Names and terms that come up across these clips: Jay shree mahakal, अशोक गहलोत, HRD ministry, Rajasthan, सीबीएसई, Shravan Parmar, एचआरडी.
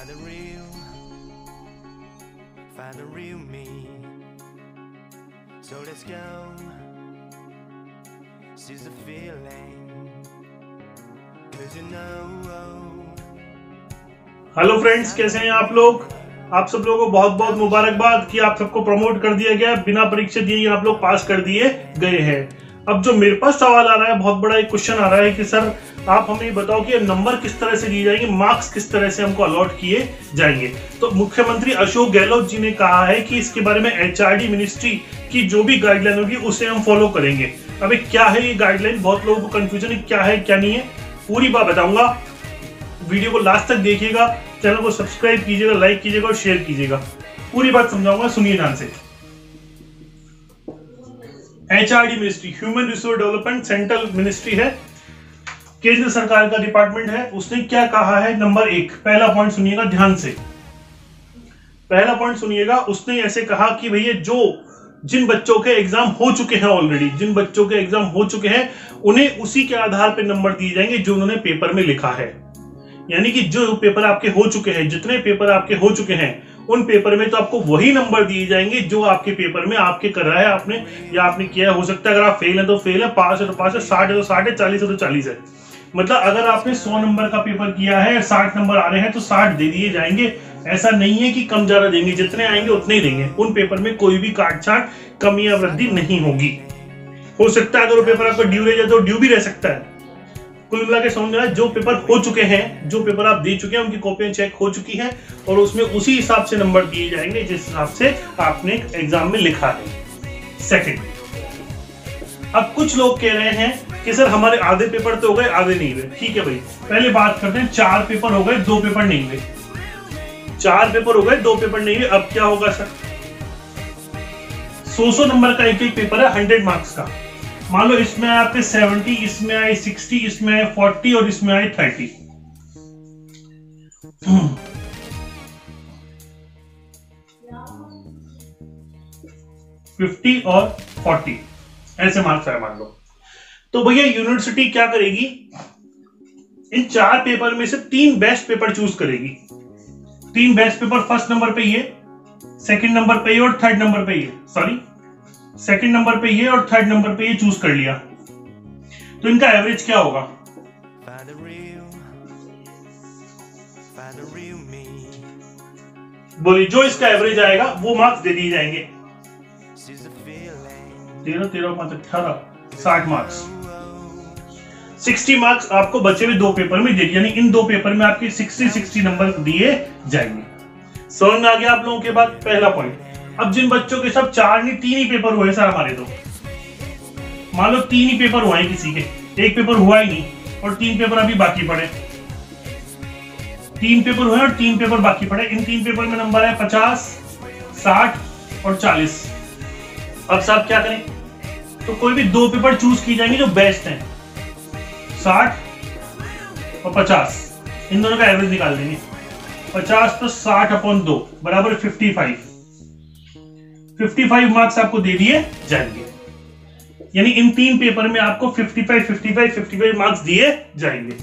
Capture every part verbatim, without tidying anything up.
Find the real, find the real me. So let's go, seize the feeling. Cause you know. Hello friends, कैसे हैं आप लोग? आप सब लोगों को बहुत बहुत मुबारकबाद कि आप सबको प्रमोट कर दिया गया, बिना परीक्षा दिए आप लोग पास कर दिए गए हैं। अब जो मेरे पास सवाल आ रहा है, बहुत बड़ा एक क्वेश्चन आ रहा है कि सर आप हमें बताओ कि नंबर किस तरह से दिए जाएंगे, मार्क्स किस तरह से हमको अलॉट किए जाएंगे। तो मुख्यमंत्री अशोक गहलोत जी ने कहा है कि इसके बारे में एचआरडी मिनिस्ट्री की जो भी गाइडलाइन होगी उसे हम फॉलो करेंगे। अभी क्या है ये गाइडलाइन, बहुत लोगों को कंफ्यूजन है क्या है क्या नहीं है, पूरी बात बताऊंगा। वीडियो को लास्ट तक देखिएगा, चैनल को सब्सक्राइब कीजिएगा, लाइक कीजिएगा और शेयर कीजिएगा, पूरी बात समझाऊंगा, सुनिए ध्यान से। एचआरडी ministry, human resource development central ministry है, केंद्र सरकार का डिपार्टमेंट है। उसने क्या कहा है, नंबर एक, पहला पॉइंट सुनिएगा ध्यान से, पहला पॉइंट सुनिएगा। उसने ऐसे कहा कि भैया जो जिन बच्चों के एग्जाम हो चुके हैं ऑलरेडी, जिन बच्चों के एग्जाम हो चुके हैं उन्हें उसी के आधार पर नंबर दिए जाएंगे जो उन्होंने पेपर में लिखा है। यानी कि जो पेपर आपके हो चुके हैं, जितने पेपर आपके हो चुके हैं उन पेपर में तो आपको वही नंबर दिए जाएंगे जो आपके पेपर में आपके कर रहा है आपने या आपने किया। हो सकता है अगर आप फेल है तो फेल है, पास है तो पास है, साठ है तो साठ है, चालीस है तो चालीस है। मतलब अगर आपने सौ नंबर का पेपर किया है, साठ नंबर आ रहे हैं तो साठ दे दिए जाएंगे। ऐसा नहीं है कि कम ज्यादा देंगे, जितने आएंगे उतने ही देंगे। उन पेपर में कोई भी काट छाट, कमी या वृद्धि नहीं होगी। हो सकता है अगर वो पेपर आपका ड्यू रह जाए तो ड्यू भी रह सकता है। कुल मिला के समझ में, जो पेपर हो चुके हैं, जो पेपर आप दे चुके हैं, उनकी कॉपियां चेक हो चुकी हैं और उसमें उसी हिसाब से नंबर दिए जाएंगे जिस हिसाब से आपने एग्जाम में लिखा है। सेकंड, अब कुछ लोग कह रहे हैं कि सर हमारे आधे पेपर तो हो गए, आधे नहीं हुए। ठीक है भाई, पहले बात करते हैं, चार पेपर हो गए, दो पेपर नहीं हुए। चार पेपर हो गए, दो पेपर नहीं हुए, अब क्या होगा सर? सौ सौ नंबर का एक एक पेपर है, हंड्रेड मार्क्स का। मान लो इसमें आपके सत्तर, इसमें आए साठ, इसमें आए चालीस और इसमें आए तीस। पचास और चालीस ऐसे मार्क्स आए मान लो। तो भैया यूनिवर्सिटी क्या करेगी, इन चार पेपर में से तीन बेस्ट पेपर चूज करेगी। तीन बेस्ट पेपर, फर्स्ट नंबर पे ये, सेकंड नंबर पे ये और थर्ड नंबर पे ये, सॉरी सेकंड नंबर पे ये और थर्ड नंबर पे ये चूज कर लिया। तो इनका एवरेज क्या होगा? बोलिए, जो इसका एवरेज आएगा वो मार्क्स दे दिए जाएंगे। तेरह तेरह पांच अठारह, साठ मार्क्स, साठ मार्क्स आपको बचे हुए दो पेपर में दे दिए। यानी इन दो पेपर में आपके साठ साठ नंबर दिए जाएंगे। समझ में आ गया आप लोगों के बाद पहला पॉइंट। अब जिन बच्चों के सब चार नहीं तीन ही पेपर हुए, सर हमारे तो मान लो तीन ही पेपर हुए, किसी के एक पेपर हुआ ही नहीं और तीन पेपर अभी बाकी पड़े, तीन पेपर हुए और तीन पेपर बाकी पड़े। इन तीन पेपर में नंबर है पचास, साठ और चालीस। अब साहब क्या करें, तो कोई भी दो पेपर चूज किए जाएंगे जो बेस्ट हैं, साठ और पचास, इन दोनों का एवरेज निकाल देंगे। पचास प्लस साठ अपॉन दो बराबर फिफ्टी फाइव पचपन मार्क्स आपको दे दिए जाएंगे। यानी इन तीन पेपर में आपको पचपन, पचपन, पचपन मार्क्स दिए जाएंगे।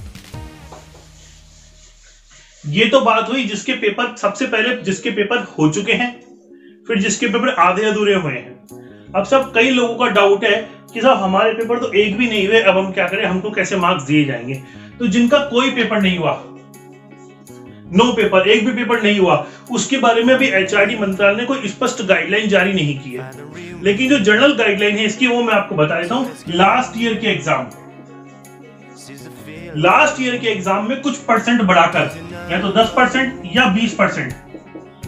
ये तो बात हुई जिसके पेपर सबसे पहले, जिसके पेपर हो चुके हैं, फिर जिसके पेपर आधे अधूरे हुए हैं। अब सब कई लोगों का डाउट है कि साहब हमारे पेपर तो एक भी नहीं हुए, अब हम क्या करें, हमको कैसे मार्क्स दिए जाएंगे? तो जिनका कोई पेपर नहीं हुआ, नो no पेपर, एक भी पेपर नहीं हुआ, उसके बारे में भी एचआरडी मंत्रालय ने कोई स्पष्ट गाइडलाइन जारी नहीं की है। लेकिन जो जनरल गाइडलाइन है इसकी वो मैं आपको बता देता हूं। लास्ट ईयर के एग्जाम, लास्ट ईयर के एग्जाम में कुछ परसेंट बढ़ाकर, या तो दस परसेंट या बीस परसेंट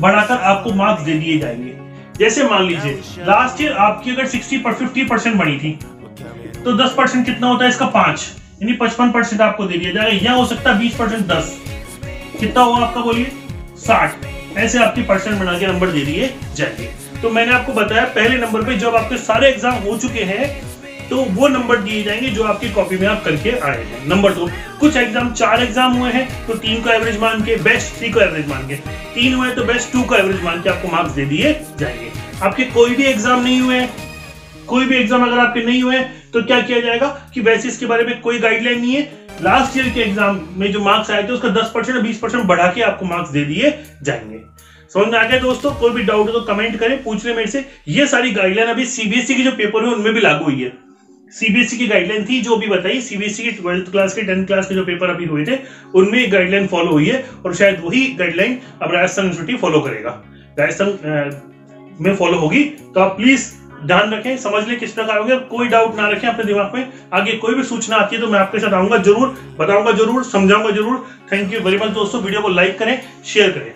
बढ़ाकर आपको मार्क्स दे दिए जाएंगे। जैसे मान लीजिए लास्ट ईयर आपकी अगर सिक्सटी पर फिफ्टी परसेंट बनी थी तो दस परसेंट कितना होता है इसका, पांच, यानी पचपन परसेंट आपको दे दिया जाएगा। या हो सकता है बीस परसेंट, दस कितना हुआ आपका, बोलिए साठ। ऐसे आपकी परसेंट बना के नंबर दे दिए जाएंगे। तो मैंने आपको बताया पहले नंबर पे जब आपके सारे एग्जाम हो चुके हैं तो वो नंबर दिए जाएंगे जो आपकी कॉपी में आप करके आए हैं। नंबर दो, कुछ एग्जाम, चार एग्जाम हुए हैं तो तीन को एवरेज मान के, बेस्ट थ्री को एवरेज मान के, तीन हुए तो बेस्ट टू को एवरेज मान के आपको मार्क्स दे दिए जाएंगे। आपके कोई भी एग्जाम नहीं हुए, कोई भी एग्जाम अगर आपके नहीं हुए तो क्या किया जाएगा कि वैसे इसके बारे में कोई गाइडलाइन नहीं है, लास्ट ईयर के एग्जाम में जो मार्क्स आए थे उसका दस परसेंट बीस परसेंट बढ़ा के आपको मार्क्स दे दिए जाएंगे। समझ में आ गया दोस्तों? कोई भी डाउट हो तो कमेंट करें, पूछ लें मेरे से। ये सारी गाइडलाइन अभी सीबीएसई के जो पेपर हुए उनमें भी लागू हुई है। सीबीएसई की गाइडलाइन थी जो भी बताई, सीबीएसई के ट्वेल्थ क्लास के टेंथ क्लास के जो पेपर अभी हुए थे उनमें गाइडलाइन फॉलो हुई है और शायद वही गाइडलाइन अब राजस्थान यूनिवर्सिटी फॉलो करेगा, राजस्थान में फॉलो होगी। तो आप प्लीज ध्यान रखें, समझ लें किस प्रकार होगी। कोई डाउट ना रखें अपने दिमाग में, आगे कोई भी सूचना आती है तो मैं आपके साथ आऊंगा जरूर, बताऊंगा जरूर, समझाऊंगा जरूर। थैंक यू वेरी मच दोस्तों। वीडियो को लाइक करें, शेयर करें।